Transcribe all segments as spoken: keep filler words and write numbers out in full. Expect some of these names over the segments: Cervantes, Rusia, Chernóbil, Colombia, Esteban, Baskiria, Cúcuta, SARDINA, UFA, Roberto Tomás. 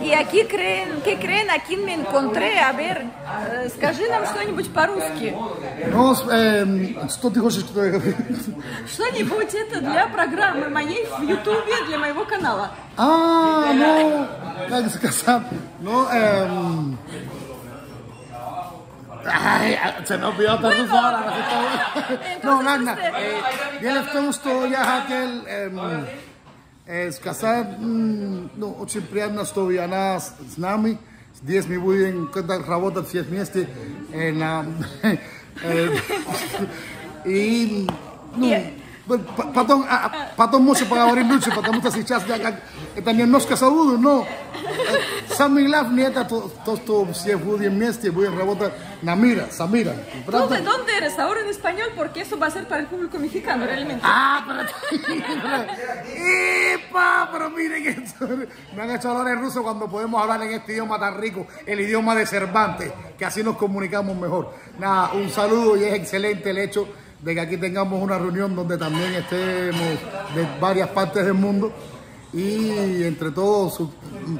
И aquí creen, ¿qué creen? Aquí me encontré. A ver, скажи нам что-нибудь по-русски. Ну, что ты хочешь, что я говорю? Что-нибудь это для программы моей в Ютубе, для моего канала. А, ну, как сказать, ну, эм... Ay, se me olvidó otra cosa ahora. No, nada. Дело в том, что я хотел э, сказать, ну, очень приятно, что она с нами. Здесь мы будем работать все вместе. Э, на, э, и ну, потом, а, потом можем поговорить лучше, потому что сейчас я как, это немножко забуду, но... Самое главное это то, то, что все будем вместе, будем работать на мира, с миром. ¿Dónde, ¿Dónde eres ahora en español? Porque eso va a ser para el público mexicano realmente. Ah, pero, pero miren esto. Me han hecho hablar en ruso cuando podemos hablar en este idioma tan rico, el idioma de Cervantes, que así nos comunicamos mejor. Nada, un saludo y es excelente el hecho de que aquí tengamos una reunión donde también estemos de varias partes del mundo. Y entre todos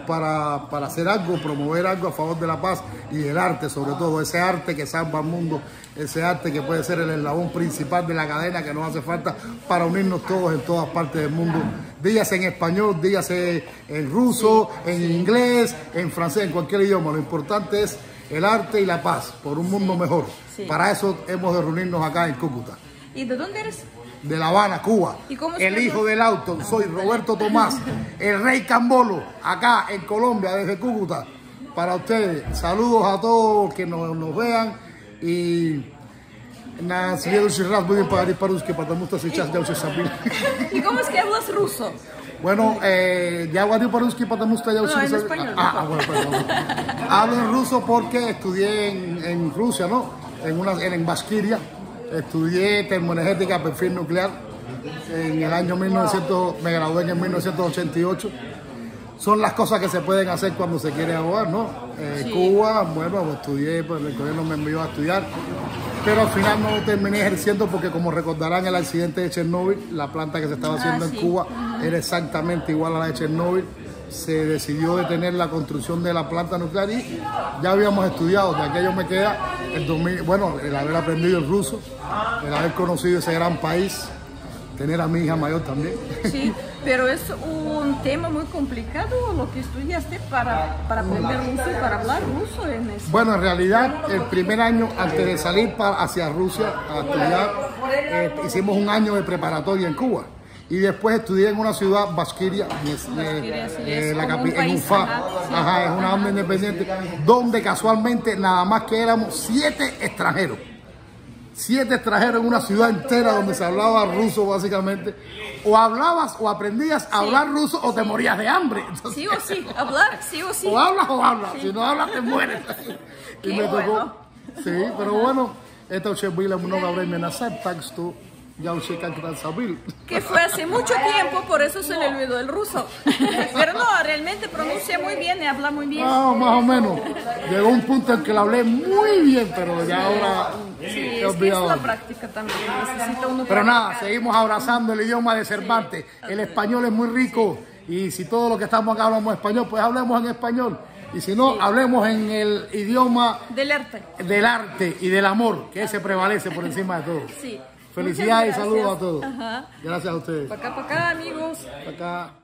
para, para hacer algo, promover algo a favor de la paz y el arte sobre todo, ese arte que salva al mundo, ese arte que puede ser el eslabón principal de la cadena que nos hace falta para unirnos todos en todas partes del mundo. Dígase en español, dígase en ruso, en inglés, en francés, en cualquier idioma. Lo importante es el arte y la paz por un mundo mejor. Para eso hemos de reunirnos acá en Cúcuta. ¿Y de dónde eres? De La Habana, Cuba. ¿Y cómo se llama? El hijo del auto, soy Roberto Tomás, el rey Cambolo, acá en Colombia, desde Cúcuta. Para ustedes, saludos a todos que nos, nos vean y... ¿Y cómo es que hablas ruso? Bueno, eh, ya hablo ruso потому что я учился. Ah, bueno, perdón. Hablo en ruso porque estudié en, en Rusia, ¿no? En una, en, en Baskiria. Estudié termoenergética, perfil nuclear, en el año mil novecientos, me gradué en el mil novecientos ochenta y ocho. Son las cosas que se pueden hacer cuando se quiere ahogar, ¿no? Eh, sí. Cuba, bueno, pues estudié, pues el gobierno me envió a estudiar, pero al final no terminé ejerciendo porque, como recordarán, el accidente de Chernóbil, la planta que se estaba haciendo ah, sí. en Cuba era exactamente igual a la de Chernóbil. Se decidió detener la construcción de la planta nuclear y ya habíamos estudiado, de aquello me queda el dos mil, bueno, el haber aprendido el ruso, el haber conocido ese gran país, tener a mi hija mayor también. Sí, pero es un tema muy complicado lo que estudiaste para, para aprender ruso y para hablar ruso en eso. Bueno, en realidad el primer año antes de salir para, hacia Rusia a estudiar, eh, hicimos un año de preparatoria en Cuba. Y después estudié en una ciudad, Baskiria, en U F A, es una banda independiente, donde casualmente nada más que éramos siete extranjeros. Siete extranjeros en una ciudad entera donde se hablaba ruso básicamente. O hablabas o aprendías a sí. hablar ruso o te sí. morías de hambre. Entonces, sí o sí, hablar, sí o sí. O hablas o hablas, sí. si no hablas te mueres. Qué y me bueno. tocó. Sí, pero bueno, esta noche vila много времени назад, так что... Que fue hace mucho tiempo, por eso se le olvidó el ruso. Pero no, realmente pronuncia muy bien y habla muy bien. No, más o menos. Llegó un punto en que lo hablé muy bien, pero ya ahora... Sí, es que es la práctica también. Necesita uno pero nada, seguimos abrazando el idioma de Cervantes. Sí. El español es muy rico y si todos los que estamos acá hablamos español, pues hablemos en español. Y si no, sí. hablemos en el idioma... Del arte. Del arte y del amor, que ese prevalece por encima de todo. Sí. Felicidades y saludos a todos. Ajá. Gracias a ustedes. Para acá, para acá, amigos. Para acá.